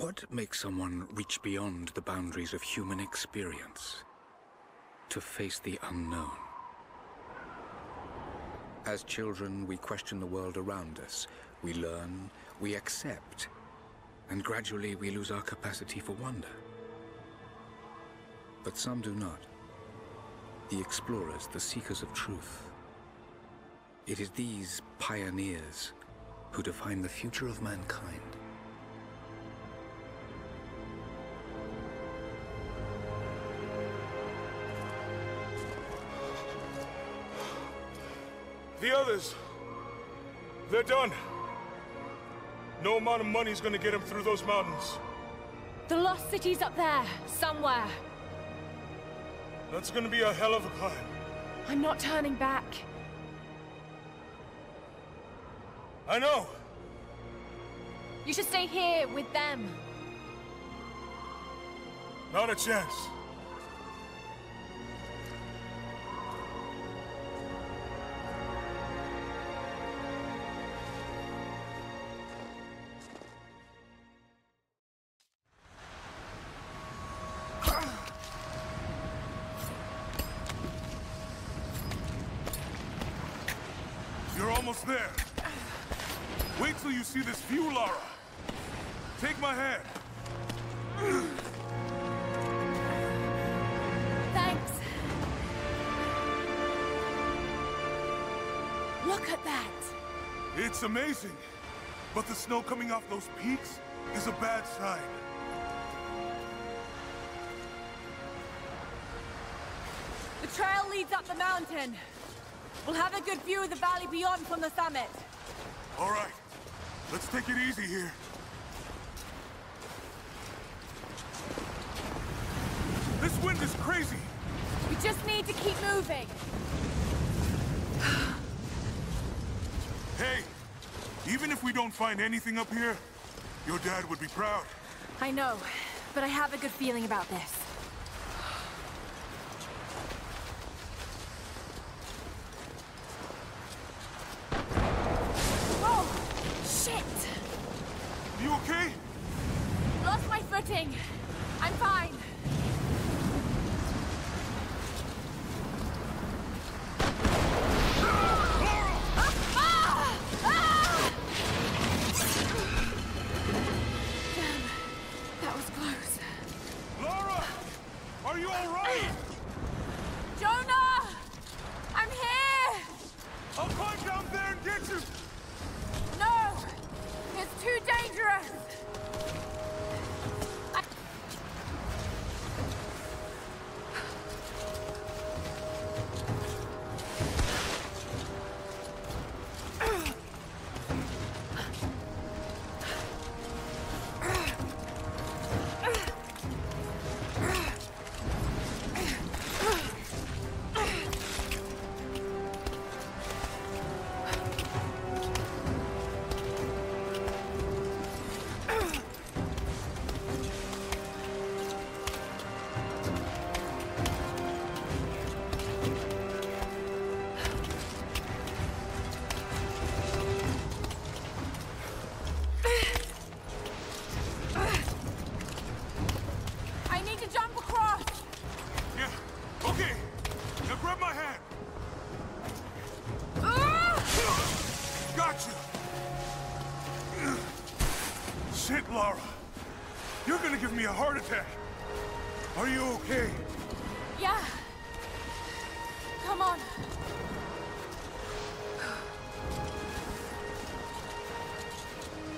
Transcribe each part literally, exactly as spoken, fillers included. What makes someone reach beyond the boundaries of human experience to face the unknown? As children, we question the world around us. We learn, we accept, and gradually we lose our capacity for wonder. But some do not. The explorers, the seekers of truth. It is these pioneers who define the future of mankind. The others, they're done. No amount of money's gonna get them through those mountains. The lost city's up there, somewhere. That's gonna be a hell of a climb. I'm not turning back. I know. You should stay here with them. Not a chance. There. Wait till you see this view, Lara. Take my hand. Thanks. Look at that. It's amazing. But the snow coming off those peaks is a bad sign. The trail leads up the mountain. We'll have a good view of the valley beyond from the summit. All right. Let's take it easy here. This wind is crazy. We just need to keep moving. Hey, even if we don't find anything up here, your dad would be proud. I know, but I have a good feeling about this.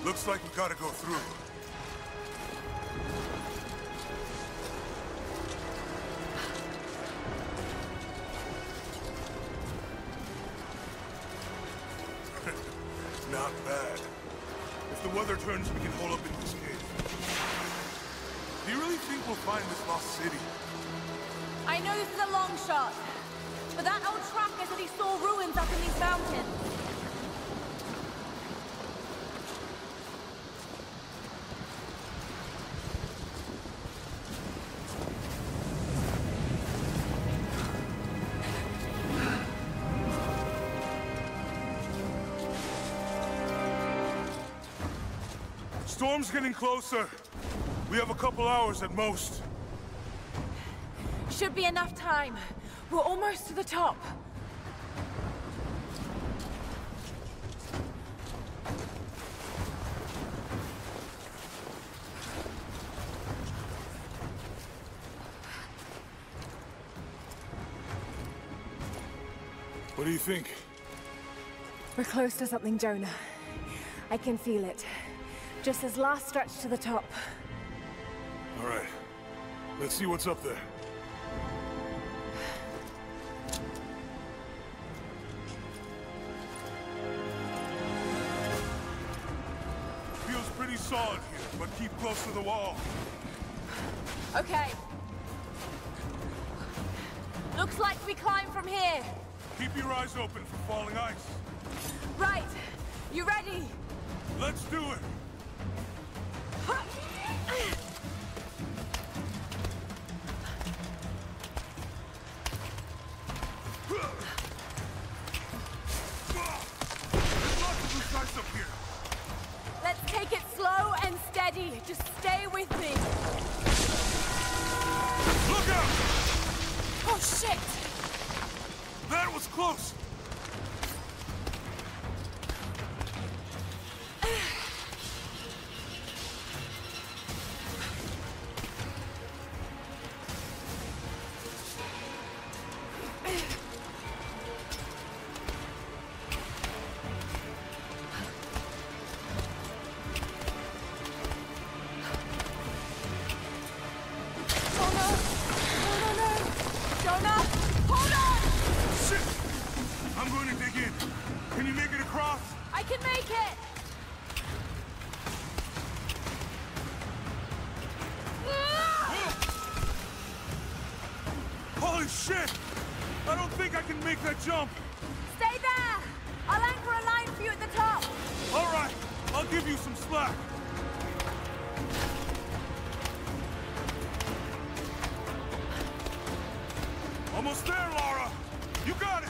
Looks like we gotta go through. Not bad. If the weather turns, we can hole up in this cave. Do you really think we'll find this lost city? I know this is a long shot, but that old tracker said he saw ruins up in these mountains. Storm's getting closer. We have a couple hours at most. Should be enough time. We're almost to the top. What do you think? We're close to something, Jonah. I can feel it. Just this last stretch to the top. All right. Let's see what's up there. Feels pretty solid here, but keep close to the wall. Okay. Looks like we climb from here. Keep your eyes open for falling ice. Right. You ready? Let's do it. Let's take it slow and steady. Just stay with me. Look out! Oh, shit! That was close! Jump! Stay there! I'll anchor a line for you at the top! Alright! I'll give you some slack! Almost there, Lara! You got it!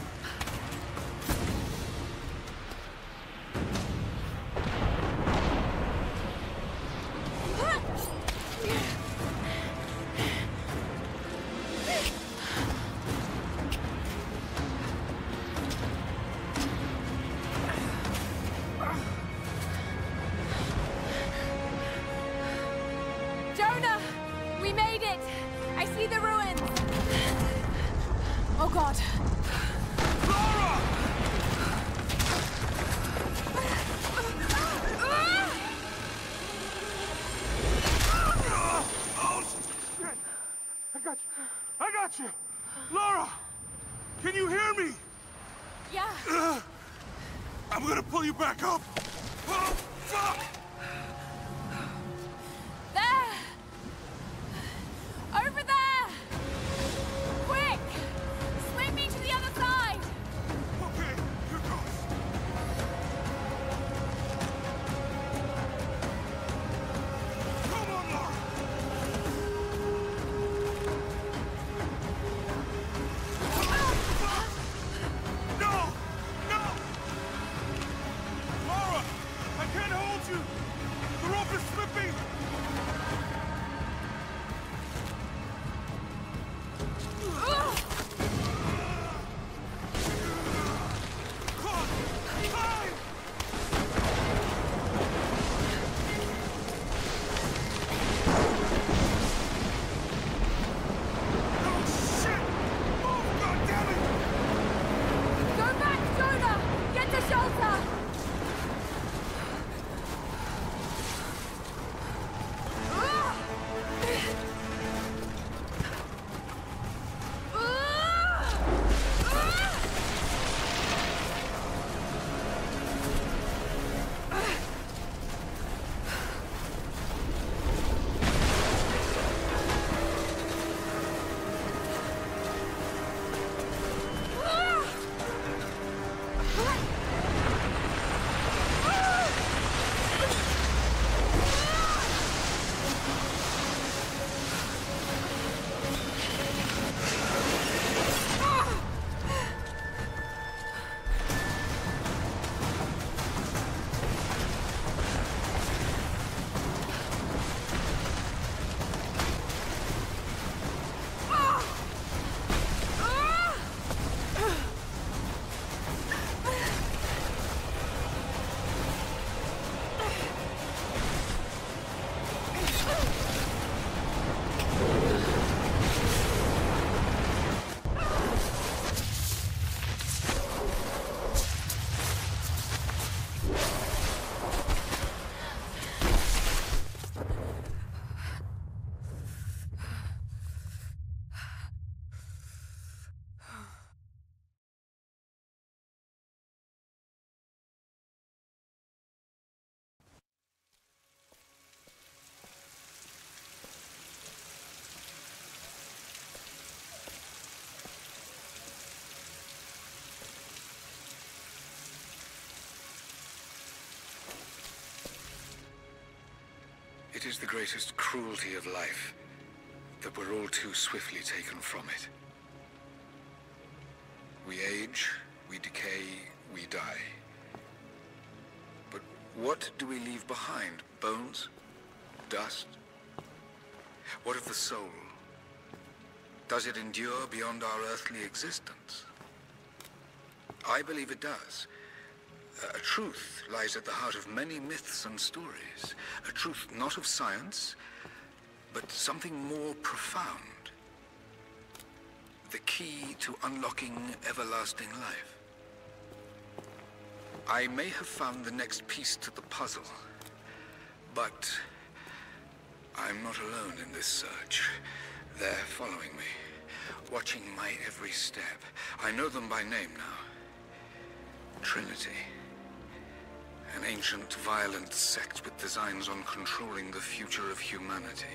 Back up! Oh, fuck! There! Over there! Quick! Swim me to the other side! Okay, here goes! Come on, Lara! Oh, fuck! No! I can't hold you! The rope is slipping! Caught! Climb! Oh, shit! Oh, goddammit! Go back, Jonah! Get to shelter! is the greatest cruelty of life, that we're all too swiftly taken from it. We age, we decay, we die. But what do we leave behind? Bones? Dust? What of the soul? Does it endure beyond our earthly existence? I believe it does. A truth lies at the heart of many myths and stories. A truth not of science, but something more profound. The key to unlocking everlasting life. I may have found the next piece to the puzzle, but I'm not alone in this search. They're following me, watching my every step. I know them by name now. Trinity. An ancient, violent sect with designs on controlling the future of humanity.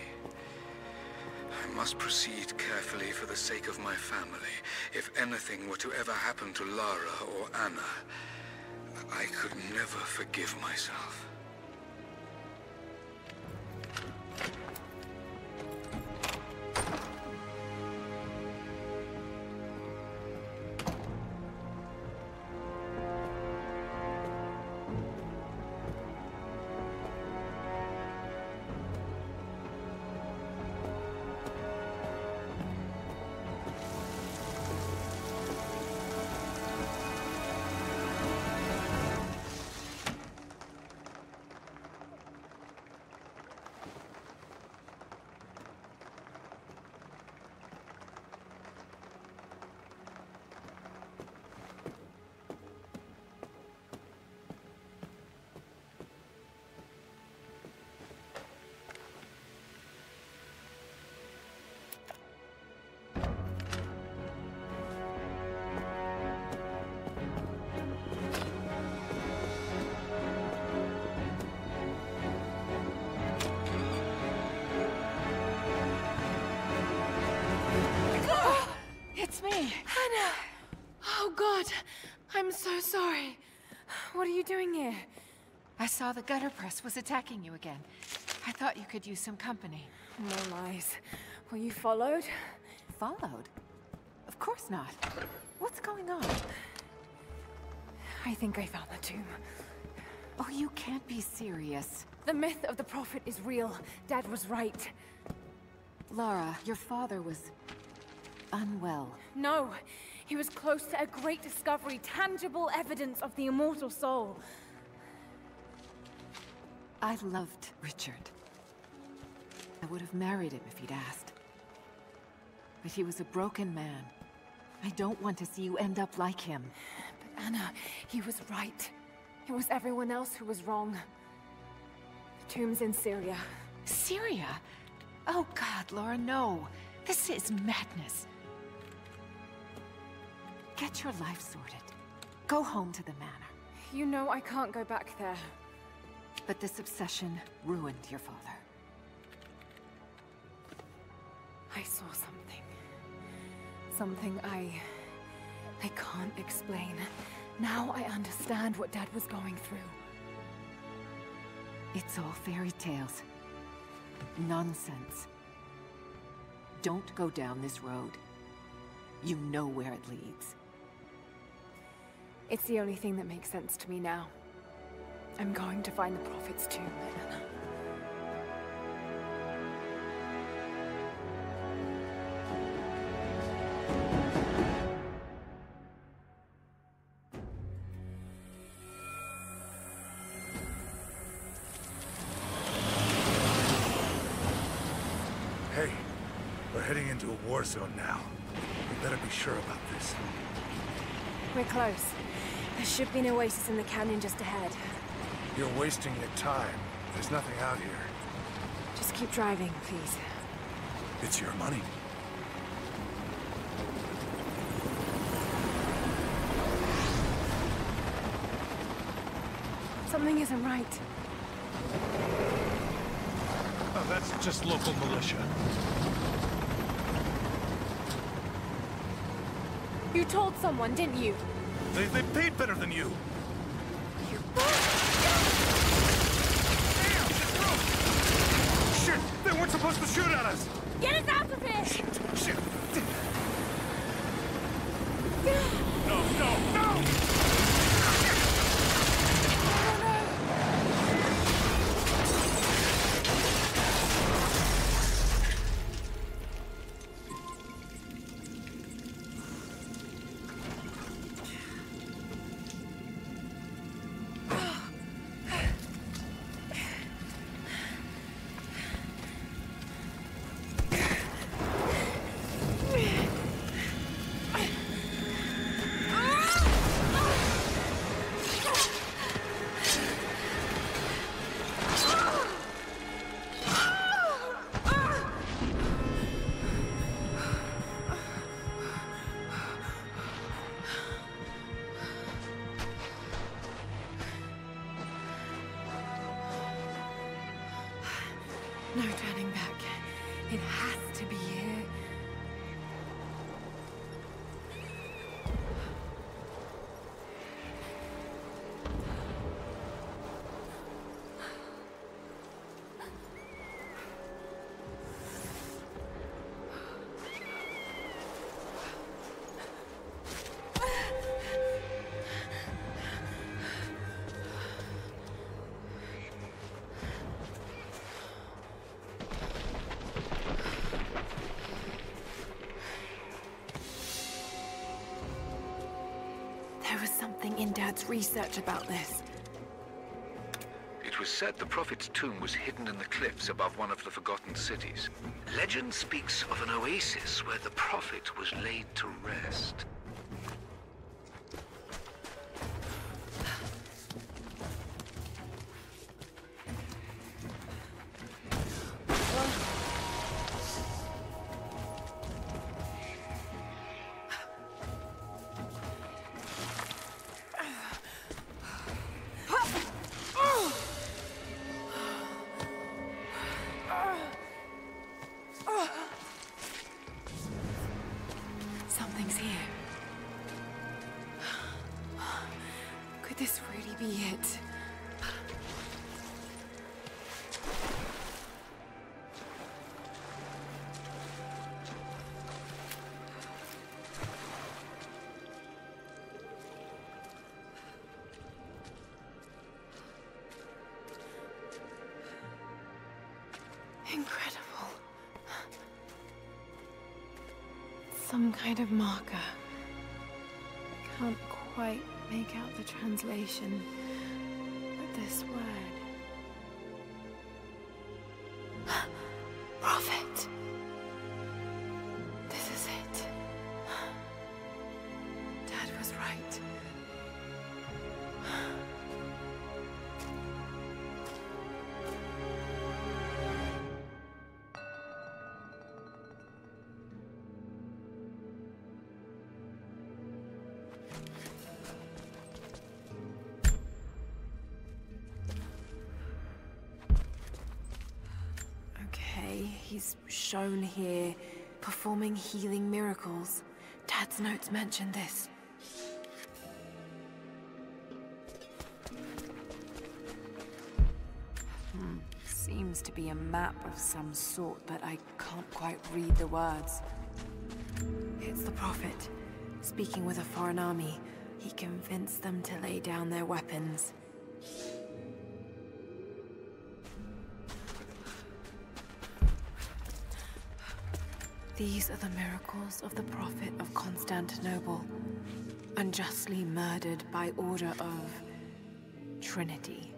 I must proceed carefully for the sake of my family. If anything were to ever happen to Lara or Anna, I could never forgive myself. Anna! Oh God, I'm so sorry. What are you doing here? I saw the gutter press was attacking you again. I thought you could use some company. No lies. Were you followed? Followed? Of course not. What's going on? I think I found the tomb. Oh, you can't be serious. The myth of the prophet is real. Dad was right. Lara, your father was... unwell. No, he was close to a great discovery, tangible evidence of the immortal soul. I loved Richard. I would have married him if he'd asked. But he was a broken man. I don't want to see you end up like him. But Anna, he was right. It was everyone else who was wrong. The tomb's in Syria. Syria? Oh God, Lara, no. This is madness. Get your life sorted. Go home to the manor. You know I can't go back there. But this obsession ruined your father. I saw something. Something I... I can't explain. Now I understand what Dad was going through. It's all fairy tales. Nonsense. Don't go down this road. You know where it leads. It's the only thing that makes sense to me now. I'm going to find the prophet's tomb, Anna. Hey, we're heading into a war zone now. Better be sure about this. We're close. There should be an oasis in the canyon just ahead. You're wasting your time. There's nothing out here. Just keep driving, please. It's your money. Something isn't right. Oh, that's just local militia. You told someone, didn't you? They, they paid better than you. You... Damn, it broke! at us! Get us out of here! Shit! Shit! No, no, no! Oh, no turning back. It has to be here. In Dad's research about this. It was said the Prophet's tomb was hidden in the cliffs above one of the forgotten cities. Legend speaks of an oasis where the Prophet was laid to rest. Incredible. Some kind of marker. Can't quite make out the translation, but this word. Prophet! This is it. Dad was right. He's shown here, performing healing miracles. Dad's notes mention this. Hmm. Seems to be a map of some sort, but I can't quite read the words. It's the Prophet, speaking with a foreign army. He convinced them to lay down their weapons. These are the miracles of the Prophet of Constantinople, unjustly murdered by order of Trinity.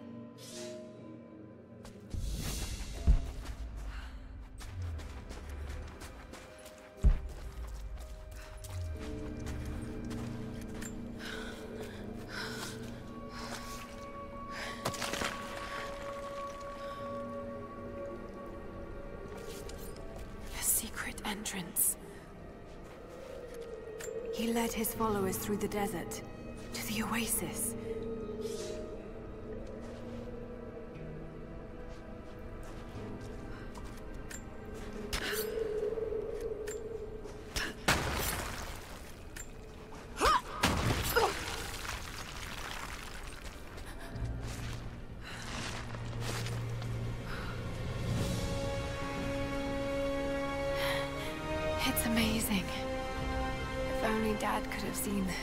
Entrance. He led his followers through the desert, to the oasis. amazing. If only Dad could have seen this.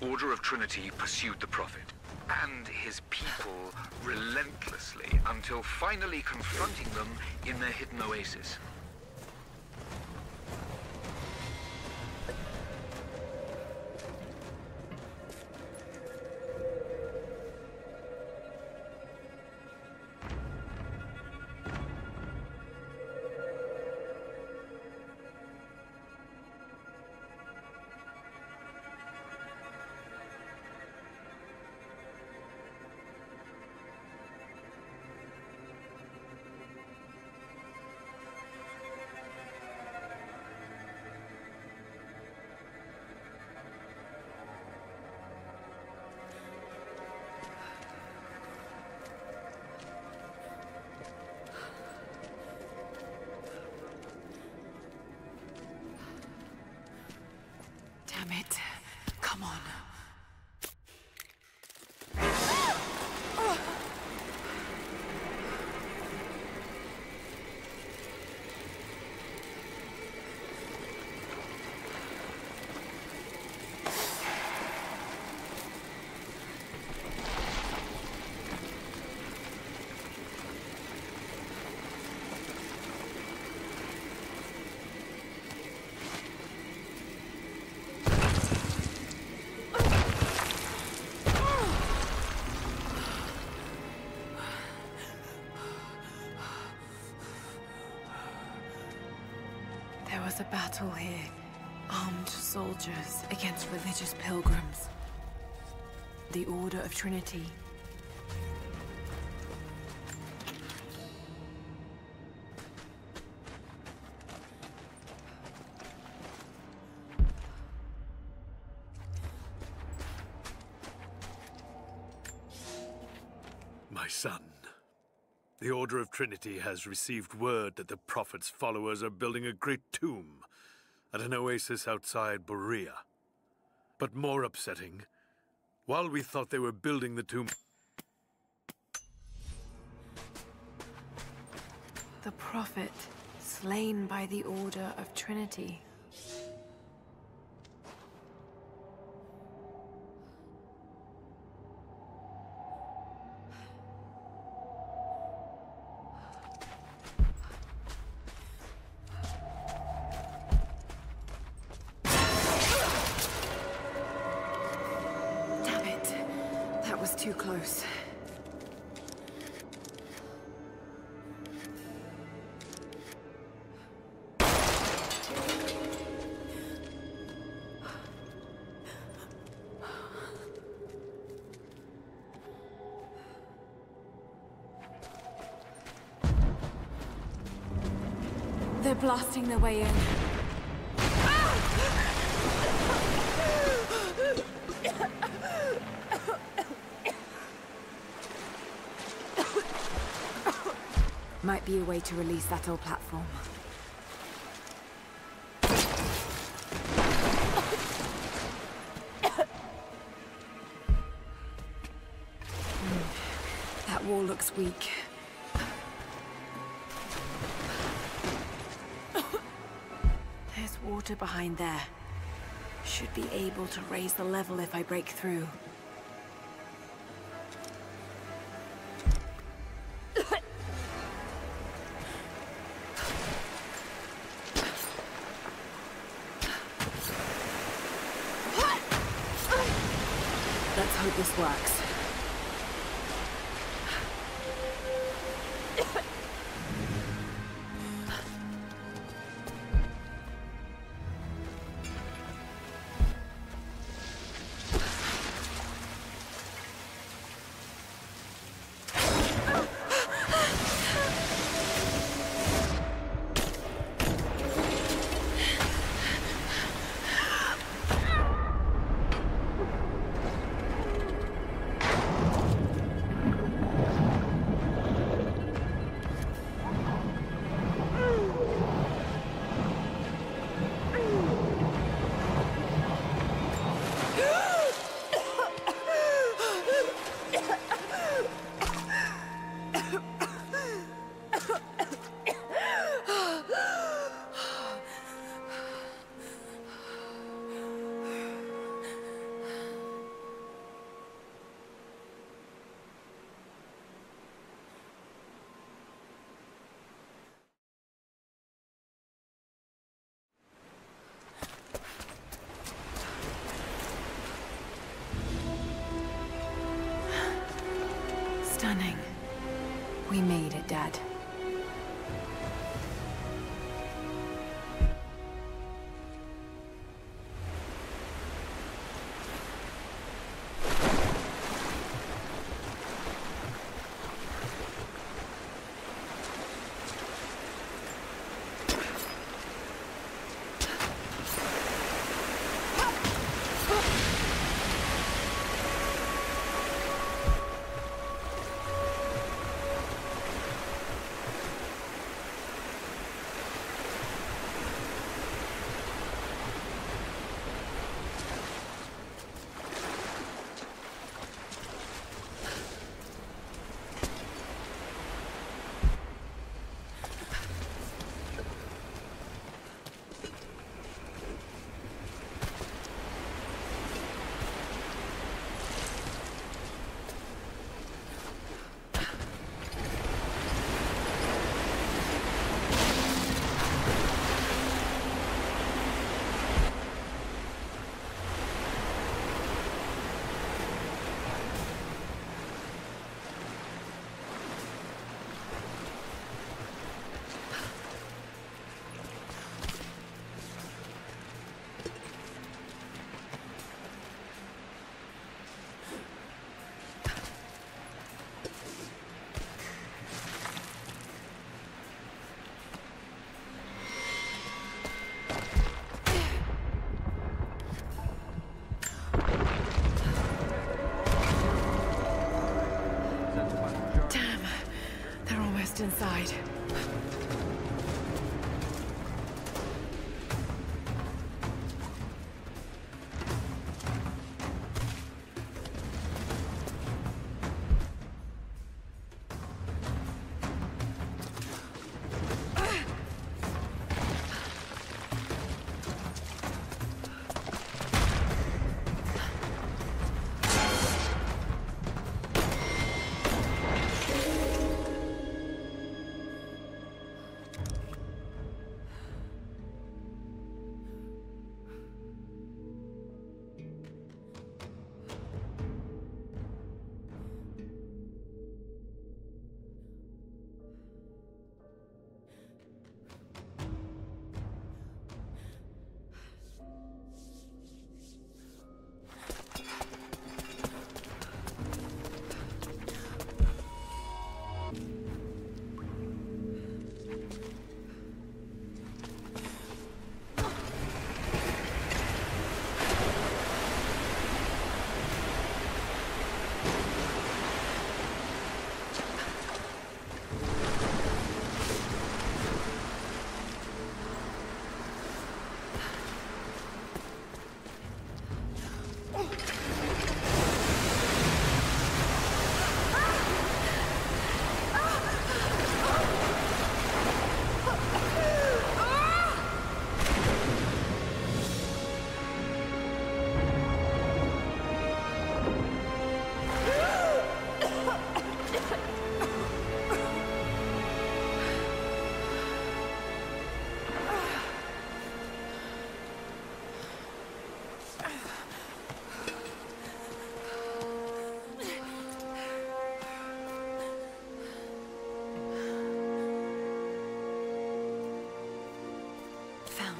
The Order of Trinity pursued the Prophet and his people relentlessly until finally confronting them in their hidden oasis. Damn it. Come on. There was a battle here, armed soldiers against religious pilgrims. The Order of Trinity. My son. The Order of Trinity has received word that the Prophet's followers are building a great tomb at an oasis outside Borea. But more upsetting, while we thought they were building the tomb... The Prophet slain by the Order of Trinity. Too close. They're blasting their way in. Might be a way to release that old platform. Mm. That wall looks weak. There's water behind there. Should be able to raise the level if I break through. Let's hope this works. Stunning. We made it, Dad. Inside.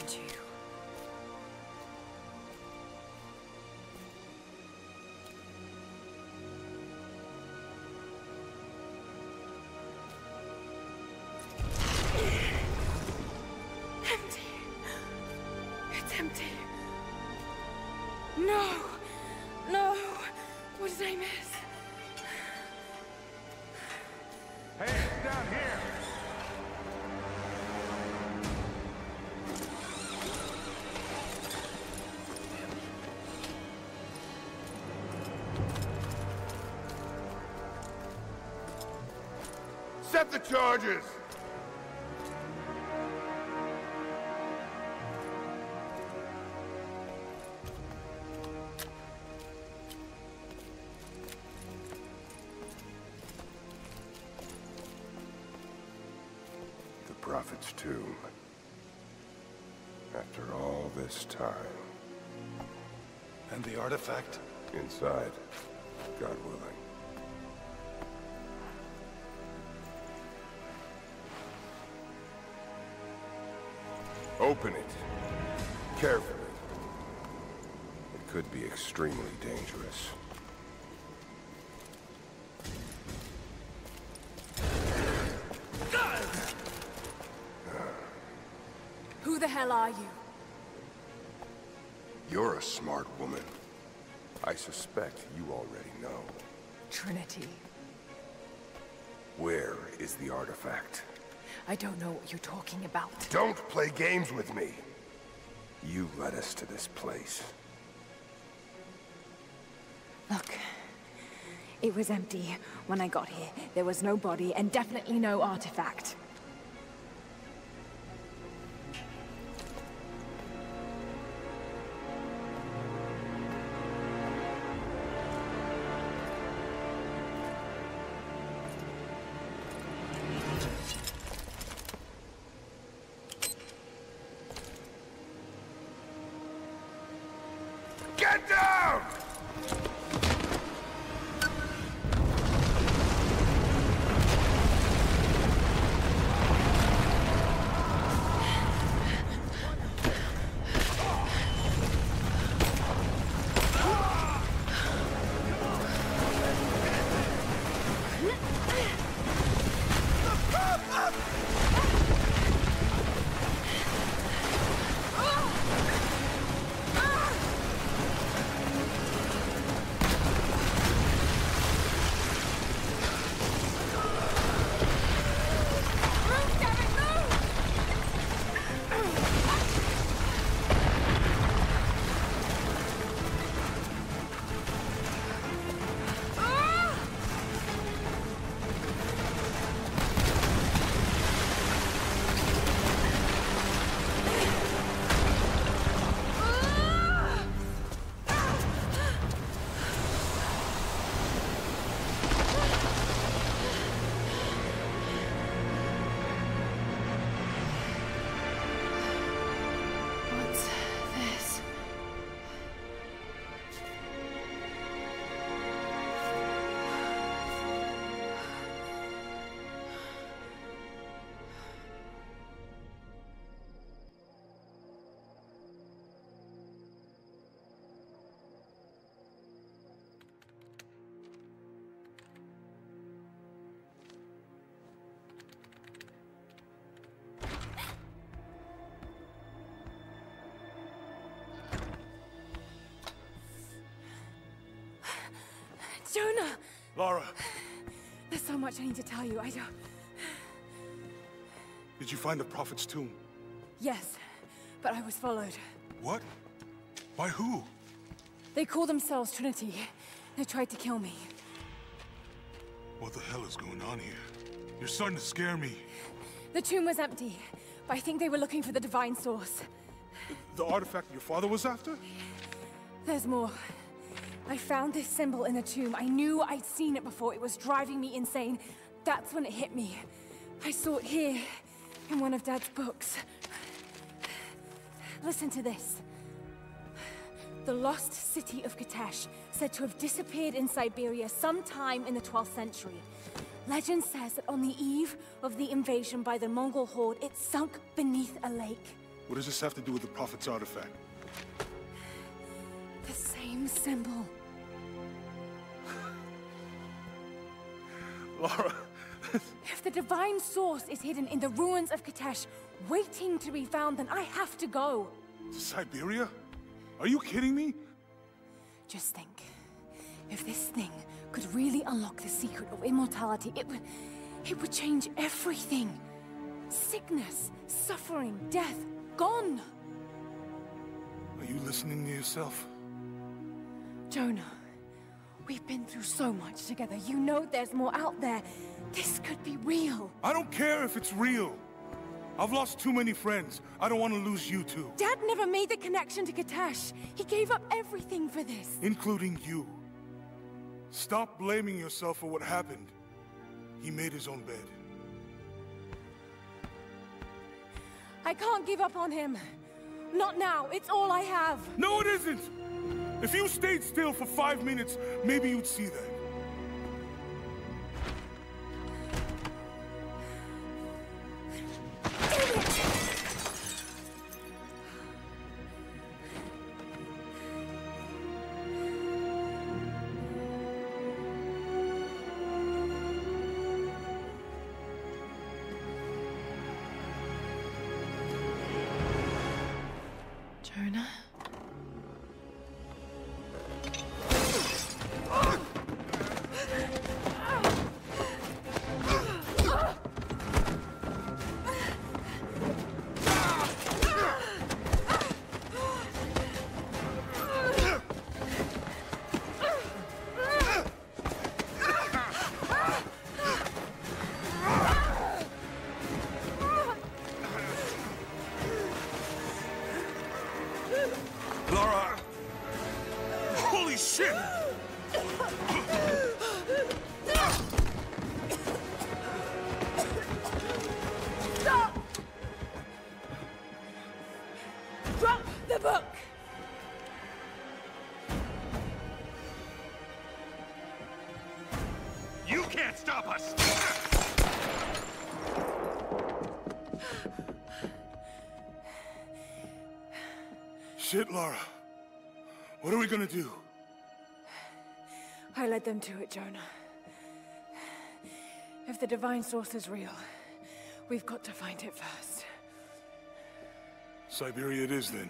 happened to you? Set the charges! The Prophet's tomb. After all this time. And the artifact? Inside. God willing. Open it. Carefully. It could be extremely dangerous. Who the hell are you? You're a smart woman. I suspect you already know. Trinity. Where is the artifact? I don't know what you're talking about. Don't play games with me! You led us to this place. Look, it was empty when I got here. There was no body and definitely no artifact. Jonah! Lara! There's so much I need to tell you, I don't... Did you find the Prophet's tomb? Yes, but I was followed. What? By who? They call themselves Trinity. They tried to kill me. What the hell is going on here? You're starting to scare me. The tomb was empty, but I think they were looking for the divine source. The, the artifact your father was after? There's more. I found this symbol in the tomb. I knew I'd seen it before. It was driving me insane. That's when it hit me. I saw it here, in one of Dad's books. Listen to this. The lost city of Kitezh, said to have disappeared in Siberia sometime in the twelfth century. Legend says that on the eve of the invasion by the Mongol horde, it sunk beneath a lake. What does this have to do with the Prophet's artifact? The same symbol. Lara. If the divine source is hidden in the ruins of Kitezh, waiting to be found, then I have to go. To Siberia? Are you kidding me? Just think. If this thing could really unlock the secret of immortality, it would... it would change everything. Sickness, suffering, death, gone. Are you listening to yourself? Jonah, we've been through so much together. You know there's more out there. This could be real. I don't care if it's real. I've lost too many friends. I don't want to lose you two. Dad never made the connection to Kitezh. He gave up everything for this. Including you. Stop blaming yourself for what happened. He made his own bed. I can't give up on him. Not now. It's all I have. No, it isn't! If you stayed still for five minutes, maybe you'd see that. Shit, Lara. What are we gonna do? I led them to it, Jonah. If the divine source is real, we've got to find it first. Siberia it is, then.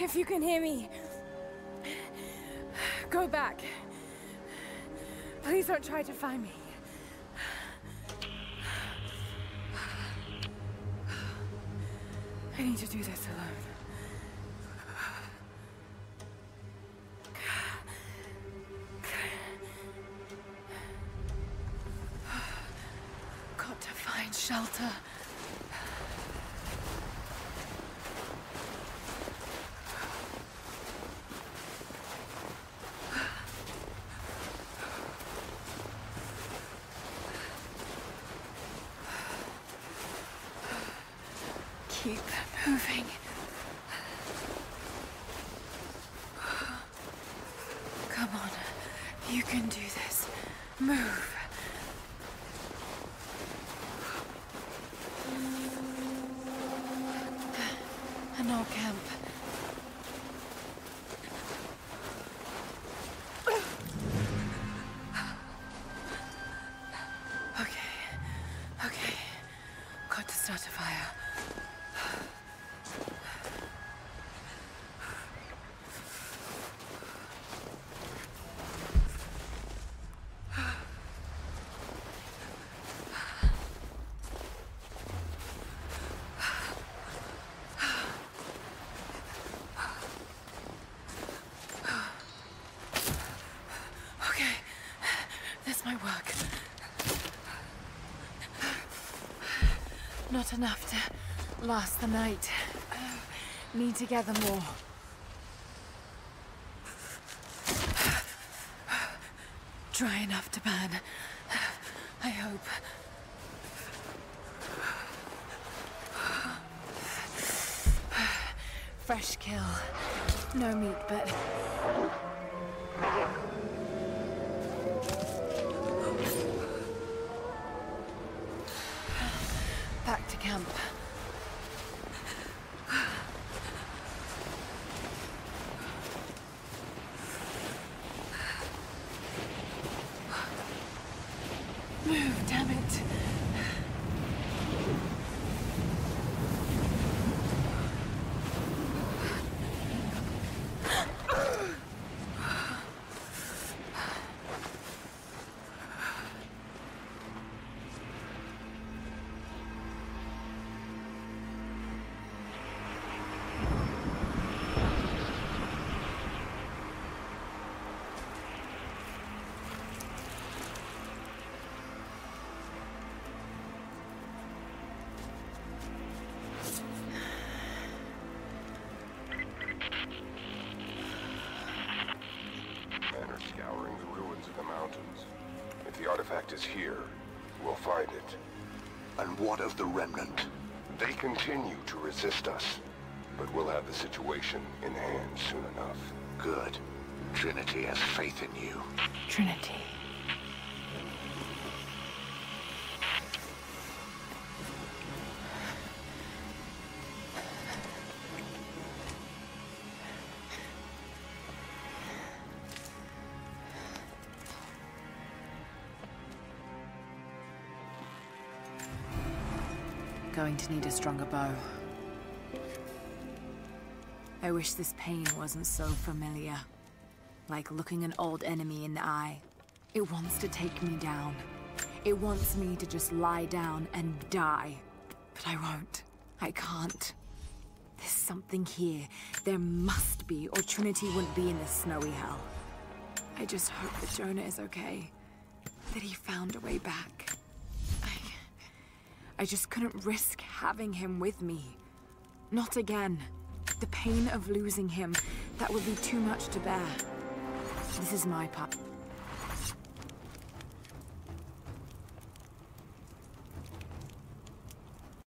If you can hear me, go back. Please don't try to find me. I need to do this alone. Got to find shelter. Keep moving. Come on, you can do this. Move. An old camp. Okay, okay. Got to start a fire. Not enough to last the night. Need to gather more. Dry enough to burn. I hope. Fresh kill. No meat, but... back to camp. Move, damn it. Is here. We'll find it. And what of the remnant? They continue to resist us, but we'll have the situation in hand soon enough. Good. Trinity has faith in you. Trinity. Going to need a stronger bow. I wish this pain wasn't so familiar. Like looking an old enemy in the eye. It wants to take me down. It wants me to just lie down and die. But I won't. I can't. There's something here. There must be, or Trinity wouldn't be in this snowy hell. I just hope that Jonah is okay. That he found a way back. I just couldn't risk having him with me. Not again. The pain of losing him, that would be too much to bear. This is my part.